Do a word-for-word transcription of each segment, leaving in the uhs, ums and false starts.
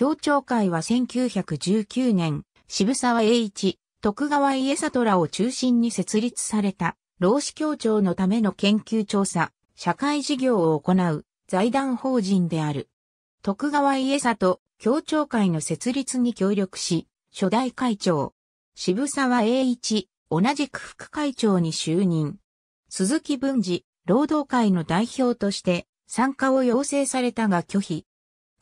協調会はせんきゅうひゃくじゅうきゅうねん、渋沢栄一、徳川家里らを中心に設立された、労使協調のための研究調査、社会事業を行う財団法人である。徳川家里協調会の設立に協力し、初代会長、渋沢栄一、同じく副会長に就任。鈴木文治、労働会の代表として参加を要請されたが拒否。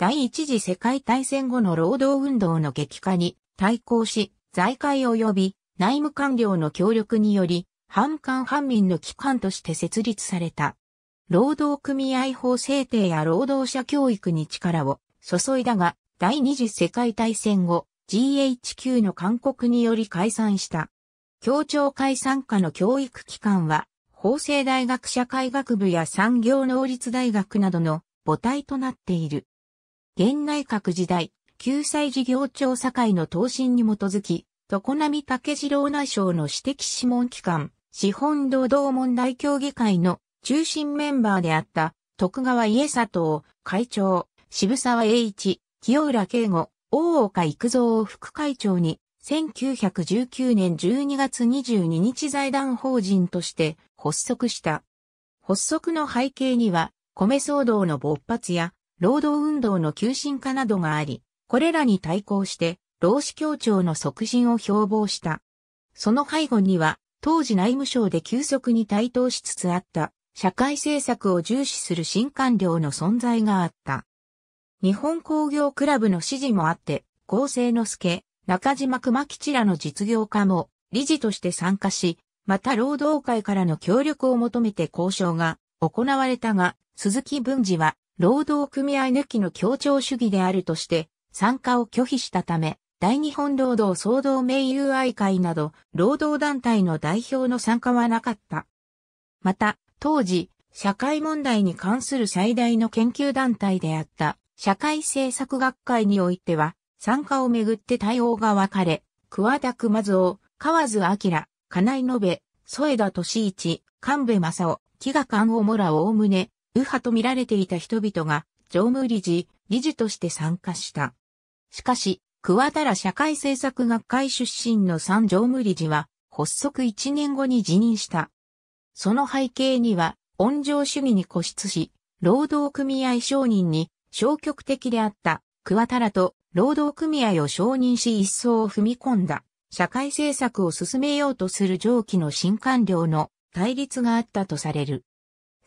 第一次世界大戦後の労働運動の激化に対抗し、財界及び内務官僚の協力により、反艦反民の機関として設立された。労働組合法制定や労働者教育に力を注いだが、第二次世界大戦後、ジーエイチキュー の勧告により解散した。協調会傘下の教育機関は、法政大学社会学部や産業能率大学などの母体となっている。現内閣時代、救済事業調査会の答申に基づき、常浪武次郎内相の私的諮問機関、資本労働問題協議会の中心メンバーであった徳川家里を会長、渋沢栄一、清浦慶吾、大岡幾三を副会長に、せんきゅうひゃくじゅうきゅうねんじゅうにがつにじゅうににち財団法人として発足した。発足の背景には、米騒動の勃発や、労働運動の急進化などがあり、これらに対抗して、労使協調の促進を標榜した。その背後には、当時内務省で急速に台頭しつつあった、社会政策を重視する新官僚の存在があった。日本工業クラブの指示もあって、江青之助、中島熊吉らの実業家も、理事として参加し、また労働界からの協力を求めて交渉が行われたが、鈴木文治は、労働組合抜きの協調主義であるとして参加を拒否したため、大日本労働総同盟友愛会など労働団体の代表の参加はなかった。また、当時、社会問題に関する最大の研究団体であった社会政策学会においては、参加をめぐって対応が分かれ、桑田熊蔵、河津明、金井延べ、添田敏一、神戸正夫、飢賀官をもらおおむね、右派と見られていた人々が常務理事、理事として参加した。しかし、桑田ら社会政策学会出身のさん常務理事は発足いちねんごに辞任した。その背景には、温情主義に固執し、労働組合承認に消極的であった桑田らと労働組合を承認し一層を踏み込んだ社会政策を進めようとする上記の新官僚の対立があったとされる。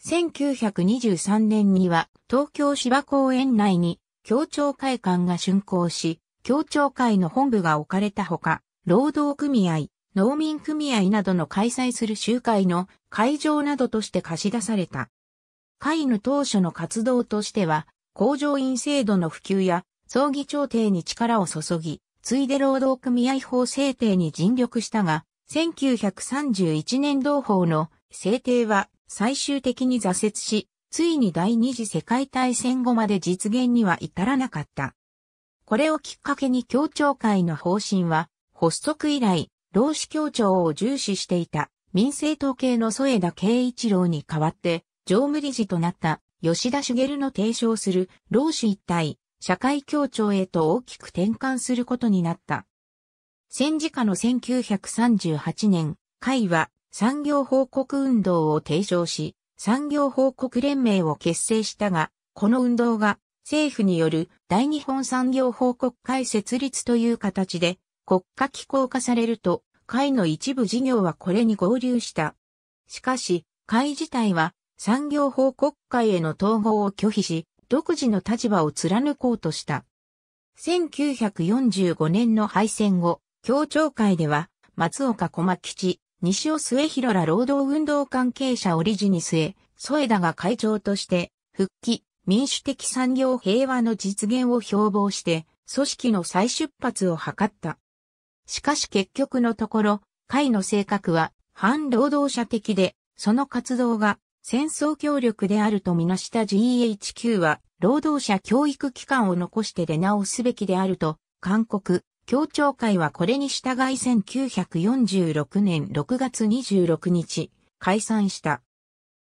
せんきゅうひゃくにじゅうさんねんには東京芝公園内に協調会館が竣工し、協調会の本部が置かれたほか、労働組合、農民組合などの開催する集会の会場などとして貸し出された。会の当初の活動としては、工場員制度の普及や葬儀調停に力を注ぎ、ついで労働組合法制定に尽力したが、せんきゅうひゃくさんじゅういちねん同法の制定は、最終的に挫折し、ついに第二次世界大戦後まで実現には至らなかった。これをきっかけに協調会の方針は、発足以来、労使協調を重視していた民政党系の添田慶一郎に代わって、常務理事となった吉田茂の提唱する労使一体、社会協調へと大きく転換することになった。戦時下のせんきゅうひゃくさんじゅうはちねん、会は、産業報告運動を提唱し、産業報告連盟を結成したが、この運動が政府による大日本産業報告会設立という形で国家機構化されると、会の一部事業はこれに合流した。しかし、会自体は産業報告会への統合を拒否し、独自の立場を貫こうとした。せんきゅうひゃくよんじゅうごねんの敗戦後、協調会では松岡駒吉、西尾末広ら労働運動関係者を理事に据え、添田が会長として、復帰、民主的産業平和の実現を標榜して、組織の再出発を図った。しかし結局のところ、会の性格は反労働者的で、その活動が戦争協力であるとみなした ジーエイチキュー は、労働者教育機関を残して出直すべきであると、勧告。協調会はこれに従いせんきゅうひゃくよんじゅうろくねんろくがつにじゅうろくにち解散した。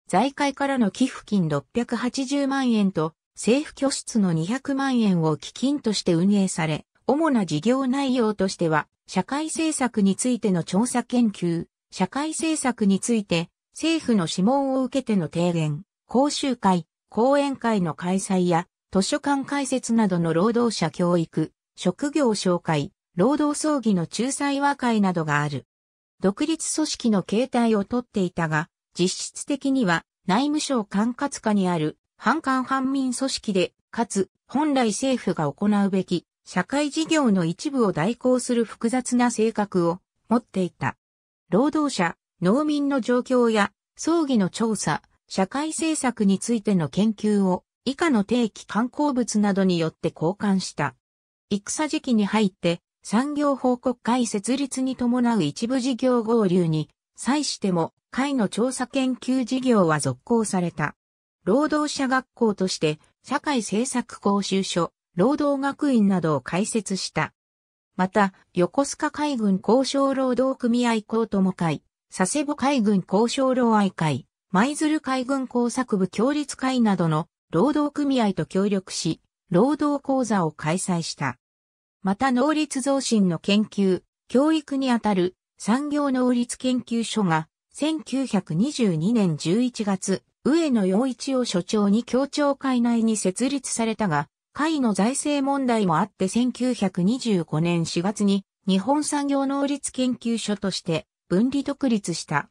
財界からの寄付金ろっぴゃくはちじゅうまんえんと政府拠出のにひゃくまんえんを基金として運営され、主な事業内容としては、社会政策についての調査研究、社会政策について、政府の諮問を受けての提言、講習会、講演会の開催や、図書館開設などの労働者教育、職業紹介、労働争議の仲裁和解などがある。独立組織の形態をとっていたが、実質的には内務省管轄下にある半官半民組織で、かつ本来政府が行うべき社会事業の一部を代行する複雑な性格を持っていた。労働者、農民の状況や争議の調査、社会政策についての研究を以下の定期刊行物などによって交換した。戦時期に入って産業報告会設立に伴う一部事業合流に際しても会の調査研究事業は続行された。労働者学校として社会政策講習所、労働学院などを開設した。また、横須賀海軍工商労働組合工友会、佐世保海軍工商労愛会、舞鶴海軍工作部協立会などの労働組合と協力し、労働講座を開催した。また能率増進の研究、教育にあたる産業能率研究所がせんきゅうひゃくにじゅうにねんじゅういちがつ、上野陽一を所長に協調会内に設立されたが、会の財政問題もあってせんきゅうひゃくにじゅうごねんしがつに日本産業能率研究所として分離独立した。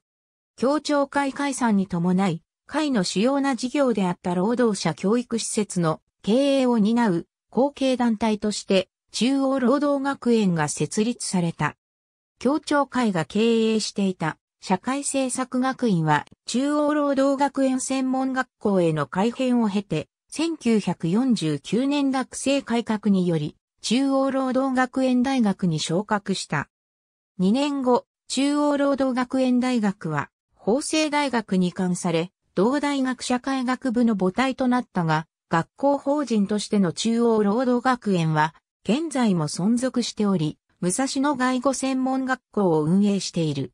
協調会解散に伴い、会の主要な事業であった労働者教育施設の経営を担う後継団体として中央労働学園が設立された。協調会が経営していた社会政策学院は中央労働学園専門学校への改編を経てせんきゅうひゃくよんじゅうきゅうねん学制改革により中央労働学園大学に昇格した。にねんご、中央労働学園大学は法政大学に移管され同大学社会学部の母体となったが、学校法人としての中央労働学園は現在も存続しており、武蔵野外語専門学校を運営している。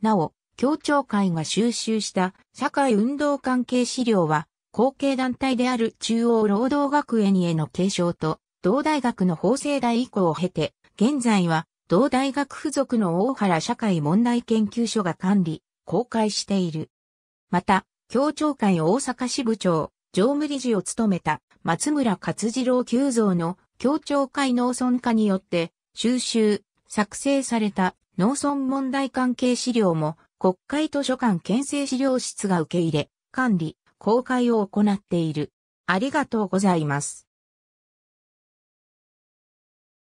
なお、協調会が収集した社会運動関係資料は、後継団体である中央労働学園への継承と、同大学の法政大移行を経て、現在は同大学附属の大原社会問題研究所が管理、公開している。また、協調会大阪支部長、常務理事を務めた松村勝次郎久蔵の協調会農村化によって収集、作成された農村問題関係資料も国会図書館県政資料室が受け入れ、管理、公開を行っている。ありがとうございます。